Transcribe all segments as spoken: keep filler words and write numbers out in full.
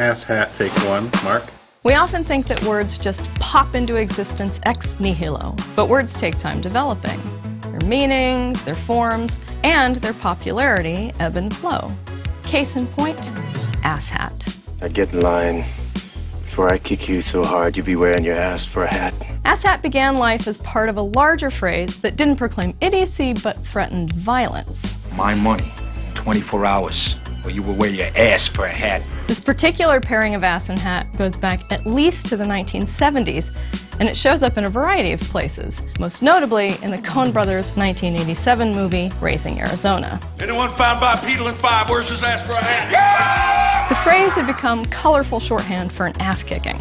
asshat take one, Mark. We often think that words just pop into existence ex nihilo, but words take time developing. Their meanings, their forms, and their popularity ebb and flow. Case in point, asshat. Now get in line. Before I kick you so hard, you'll be wearing your ass for a hat. Asshat began life as part of a larger phrase that didn't proclaim idiocy, but threatened violence. My money, twenty-four hours. Or you will wear your ass for a hat. This particular pairing of ass and hat goes back at least to the nineteen seventies, and it shows up in a variety of places, most notably in the Coen Brothers' nineteen eighty-seven movie, Raising Arizona. Anyone found by peddling five wears his ass for a hat? Yeah! The phrase had become colorful shorthand for an ass-kicking.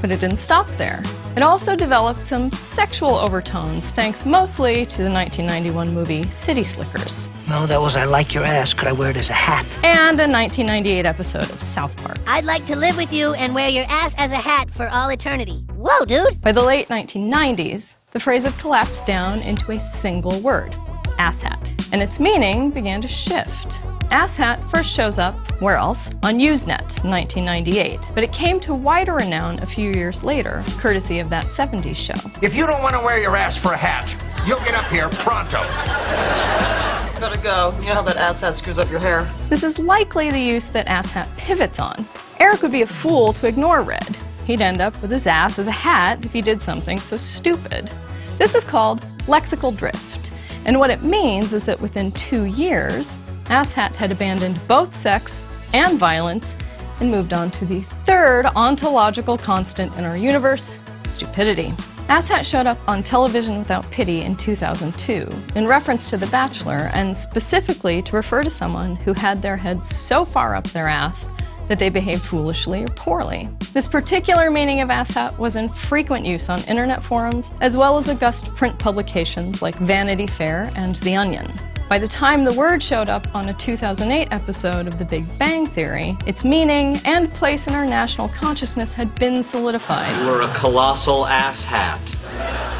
But it didn't stop there. It also developed some sexual overtones, thanks mostly to the nineteen ninety-one movie City Slickers. No, that was I like your ass, could I wear it as a hat? And a nineteen ninety-eight episode of South Park. I'd like to live with you and wear your ass as a hat for all eternity. Whoa, dude! By the late nineteen nineties, the phrase had collapsed down into a single word, asshat, and its meaning began to shift. Asshat first shows up, where else? On Usenet in nineteen ninety-eight. But it came to wider renown a few years later, courtesy of That seventies Show. If you don't want to wear your ass for a hat, you'll get up here pronto. You better go. You know how that asshat screws up your hair. This is likely the use that asshat pivots on. Eric would be a fool to ignore red. He'd end up with his ass as a hat if he did something so stupid. This is called lexical drift. And what it means is that within two years, asshat had abandoned both sex and violence and moved on to the third ontological constant in our universe, stupidity. Asshat showed up on Television Without Pity in two thousand two in reference to The Bachelor and specifically to refer to someone who had their head so far up their ass that they behaved foolishly or poorly. This particular meaning of asshat was in frequent use on internet forums as well as august print publications like Vanity Fair and The Onion. By the time the word showed up on a two thousand eight episode of The Big Bang Theory, its meaning and place in our national consciousness had been solidified. You were a colossal asshat.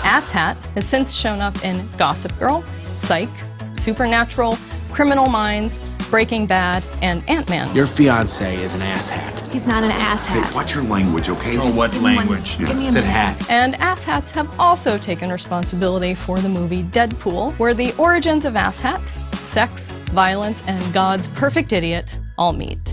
Asshat has since shown up in Gossip Girl, Psych, Supernatural, Criminal Minds, Breaking Bad, and Ant-Man. Your fiancé is an asshat. He's not an asshat. Hey, watch your language, okay? Oh, what language? One, yeah. It's a hat. And asshats have also taken responsibility for the movie Deadpool, where the origins of asshat, sex, violence, and God's perfect idiot all meet.